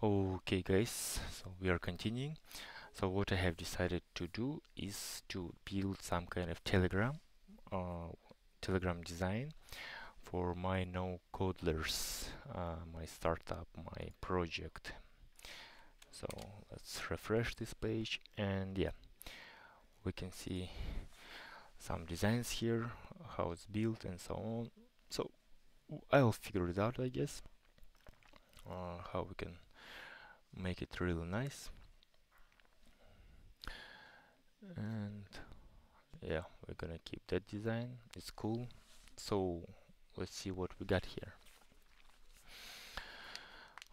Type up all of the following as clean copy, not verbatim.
Okay guys, so we are continuing. So what I have decided to do is to build some kind of Telegram design for my NoCodlers, my startup, my project. So let's refresh this page, and yeah, we can see some designs here, how it's built and so on. So I'll figure it out, I guess, how we can make it really nice. And yeah, we're gonna keep that design, it's cool. So let's see what we got here.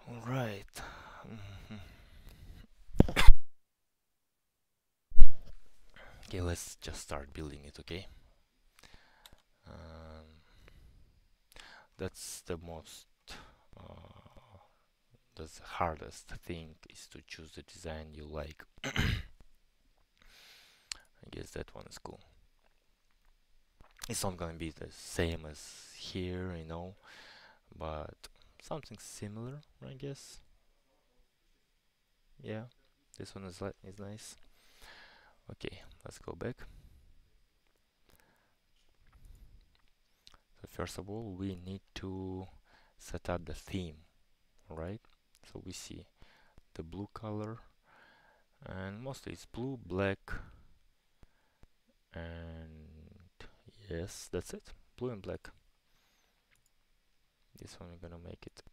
All right. Okay, let's just start building it. Okay, that's the most that's the hardest thing, is to choose the design you like. I guess that one is cool. It's not gonna be the same as here, you know, but something similar, I guess. Yeah, this one is nice. Okay, let's go back. So first of all, we need to set up the theme, right? So we see the blue color, and mostly it's blue, black, and yes, that's it, blue and black. This one we're gonna make it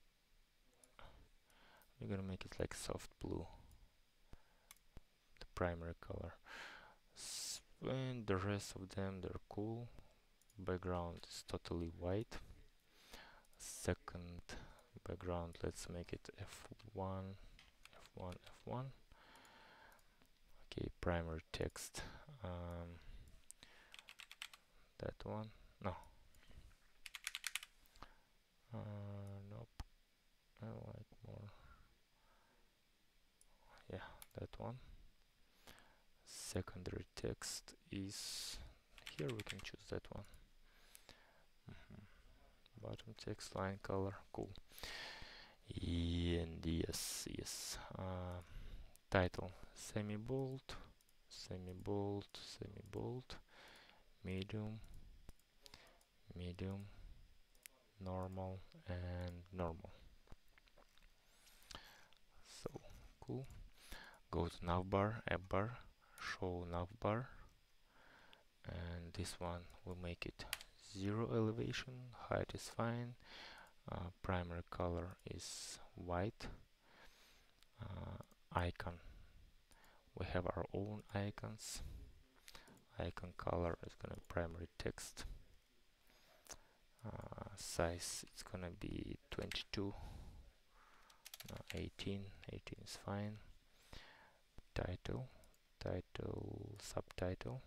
like soft blue, the primary color, and the rest of them, they're cool. Background is totally white. Second background, let's make it F1. Okay, primary text, that one, no, nope, I like more, yeah, that one. Secondary text is here, we can choose that one. Bottom text line color, cool. And yes, title semi bold, medium, normal, and normal. So cool. Go to navbar, app bar, show navbar, and this one will make it 0 elevation, height is fine, primary color is white, icon, we have our own icons, icon color is gonna be primary text, size it's gonna be 22, no, 18 is fine, title, subtitle,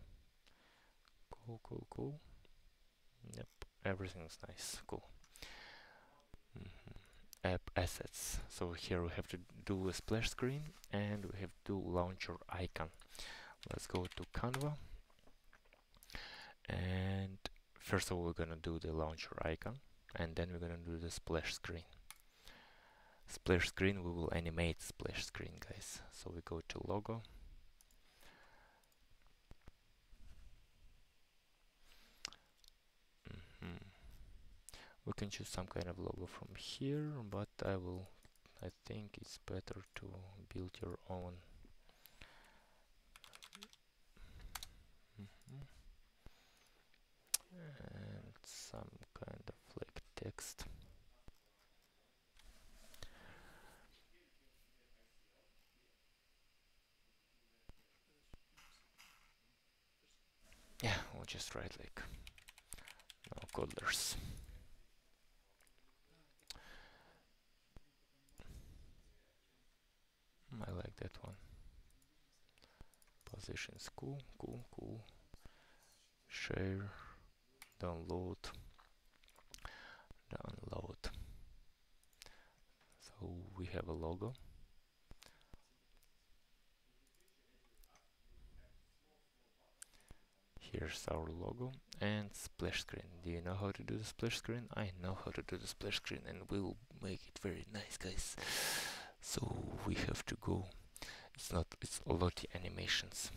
cool. Yep, everything's nice, cool. App assets. So here we have to do a splash screen, and we have to launch our icon. Let's go to Canva, and first of all we're gonna do the launcher icon, and then we're gonna do the splash screen. Splash screen, we will animate splash screen, guys. So we go to logo. We can choose some kind of logo from here, but I think it's better to build your own. And some kind of like text. Yeah, we'll just write like NoCodlers. I like that one. Positions, cool. Share, download. So we have a logo. Here's our logo and splash screen. Do you know how to do the splash screen? I know how to do the splash screen, and we'll make it very nice, guys. So go. It's not, it's a lot of animations.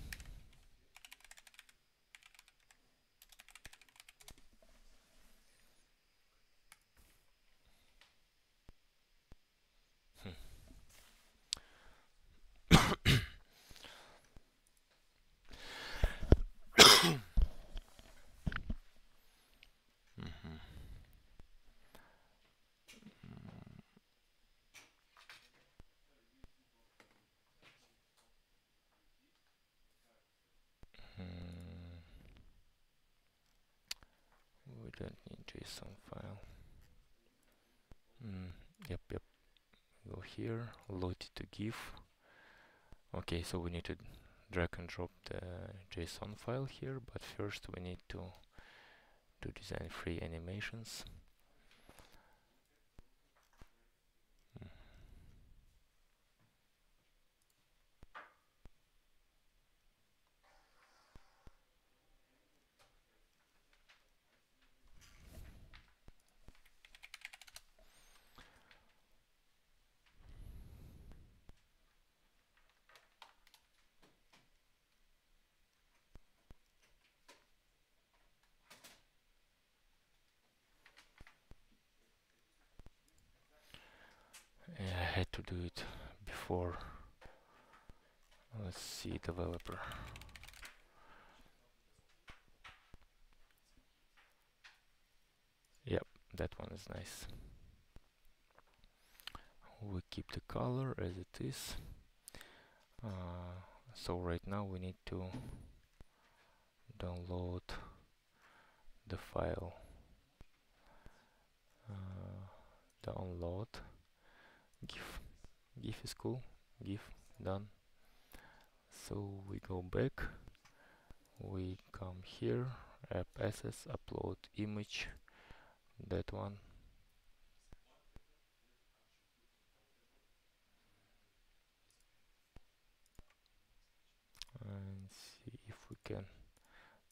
Here, load to GIF. Okay, so we need to drag and drop the JSON file here, but first we need to design three animations. Developer. Yep, that one is nice. We keep the color as it is. So right now we need to download the file. Download GIF. GIF is cool. GIF done. So we go back, we come here, app access, upload image, that one. And see if we can,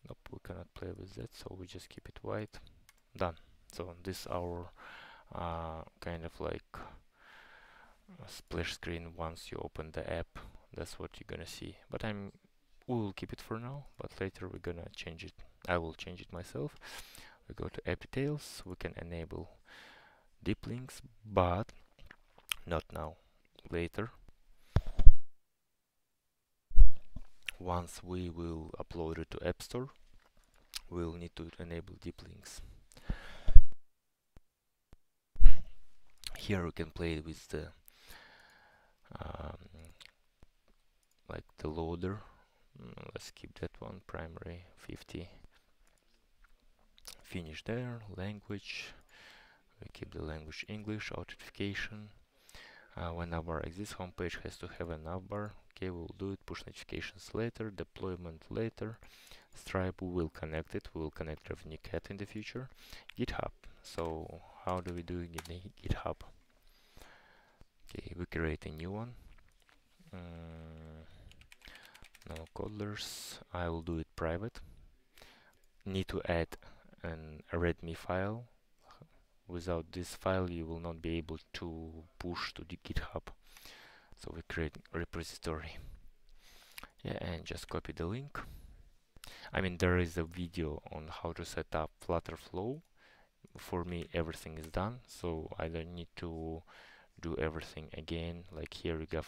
nope, we cannot play with that, so we just keep it white. Done. So this is our kind of like a splash screen once you open the app. That's what you're gonna see, but we'll keep it for now, but later we're gonna change it. I will change it myself. We go to app details, we can enable deep links, but not now, later, once we will upload it to App Store. We'll need to enable deep links. Here we can play with the like the loader. Let's keep that one, primary 50. Finish there, language, we keep the language English, authentication. When navbar exists, homepage has to have a navbar. Okay, we'll do it, push notifications later, deployment later. Stripe, we will connect it, we will connect Revenue Cat in the future. GitHub, so how do we do it in GitHub? Okay, we create a new one. NoCodlers, I will do it private. Need to add a README file. Without this file you will not be able to push to the GitHub. So we create repository. Yeah, and just copy the link. I mean, there is a video on how to set up Flutterflow. For me everything is done, so I don't need to do everything again. Like here you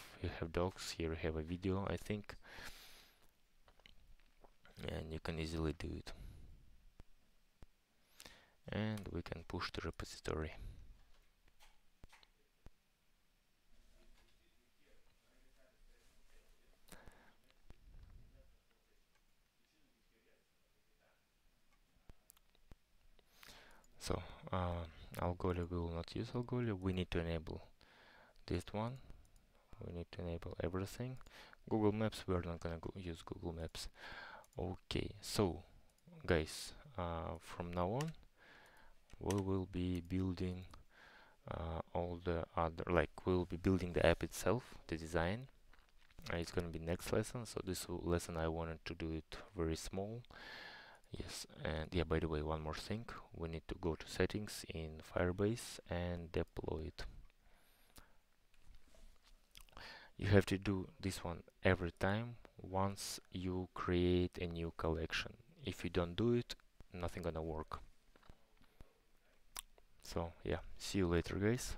have docs, here you have a video, I think, and you can easily do it. And we can push the repository. So Algolia, we will not use Algolia. We need to enable this one, we need to enable everything. Google Maps, we are not gonna use Google Maps. Okay, so guys, from now on we will be building all the other, like we'll be building the app itself, the design. It's gonna be next lesson, so this lesson I wanted to do it very small. Yes, and yeah, by the way, one more thing, we need to go to settings in Firebase and deploy it. You have to do this one every time once you create a new collection. If you don't do it, nothing gonna work. So yeah, see you later, guys.